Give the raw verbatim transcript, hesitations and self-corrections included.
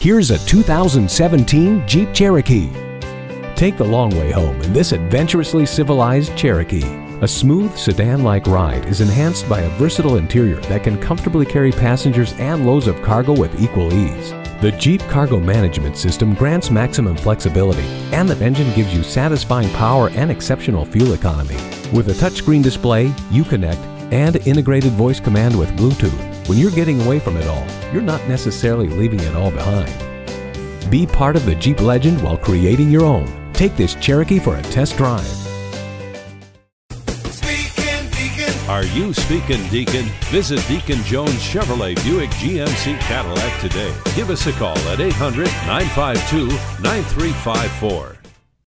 Here's a two thousand seventeen Jeep Cherokee. Take the long way home in this adventurously civilized Cherokee. A smooth sedan-like ride is enhanced by a versatile interior that can comfortably carry passengers and loads of cargo with equal ease. The Jeep Cargo Management System grants maximum flexibility, and the engine gives you satisfying power and exceptional fuel economy. With a touchscreen display, UConnect, and integrated voice command with Bluetooth, when you're getting away from it all, you're not necessarily leaving it all behind. Be part of the Jeep legend while creating your own. Take this Cherokee for a test drive. Speaking Deacon. Are you speaking Deacon? Visit Deacon Jones Chevrolet Buick G M C Cadillac today. Give us a call at eight hundred, nine five two, nine three five four.